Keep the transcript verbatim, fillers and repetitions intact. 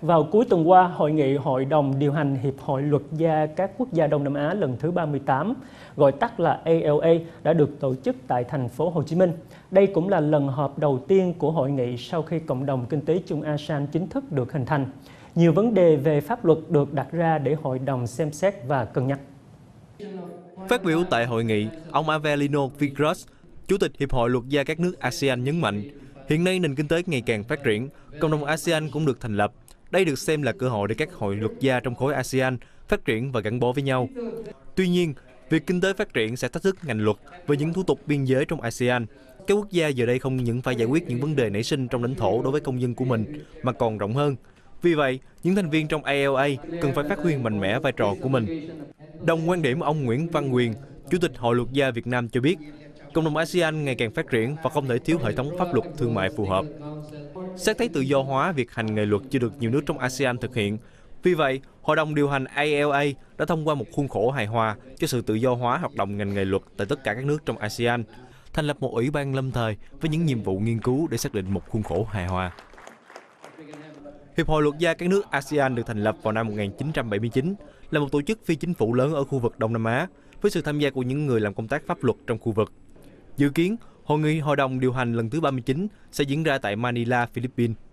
Vào cuối tuần qua, Hội nghị Hội đồng Điều hành Hiệp hội Luật gia các quốc gia Đông Nam Á lần thứ ba mươi tám, gọi tắt là A L A, đã được tổ chức tại thành phố Hồ Chí Minh. Đây cũng là lần họp đầu tiên của hội nghị sau khi cộng đồng kinh tế chung a sê an chính thức được hình thành. Nhiều vấn đề về pháp luật được đặt ra để hội đồng xem xét và cân nhắc. Phát biểu tại hội nghị, ông Avelino Vigros, Chủ tịch Hiệp hội Luật gia các nước a sê an nhấn mạnh, hiện nay nền kinh tế ngày càng phát triển, cộng đồng a sê an cũng được thành lập. Đây được xem là cơ hội để các hội luật gia trong khối a sê an phát triển và gắn bó với nhau. Tuy nhiên, việc kinh tế phát triển sẽ thách thức ngành luật với những thủ tục biên giới trong a sê an. Các quốc gia giờ đây không những phải giải quyết những vấn đề nảy sinh trong lãnh thổ đối với công dân của mình, mà còn rộng hơn. Vì vậy, những thành viên trong a lờ a cần phải phát huy mạnh mẽ vai trò của mình. Đồng quan điểm ông Nguyễn Văn Quyền, Chủ tịch Hội luật gia Việt Nam cho biết, cộng đồng a sê an ngày càng phát triển và không thể thiếu hệ thống pháp luật thương mại phù hợp. Xét thấy tự do hóa việc hành nghề luật chưa được nhiều nước trong a sê an thực hiện. Vì vậy, Hội đồng điều hành a lờ a đã thông qua một khuôn khổ hài hòa cho sự tự do hóa hoạt động ngành nghề luật tại tất cả các nước trong a sê an, thành lập một ủy ban lâm thời với những nhiệm vụ nghiên cứu để xác định một khuôn khổ hài hòa. Hiệp hội luật gia các nước a sê an được thành lập vào năm một nghìn chín trăm bảy mươi chín, là một tổ chức phi chính phủ lớn ở khu vực Đông Nam Á, với sự tham gia của những người làm công tác pháp luật trong khu vực. Dự kiến, Hội nghị Hội đồng điều hành lần thứ ba mươi chín sẽ diễn ra tại Manila, Philippines.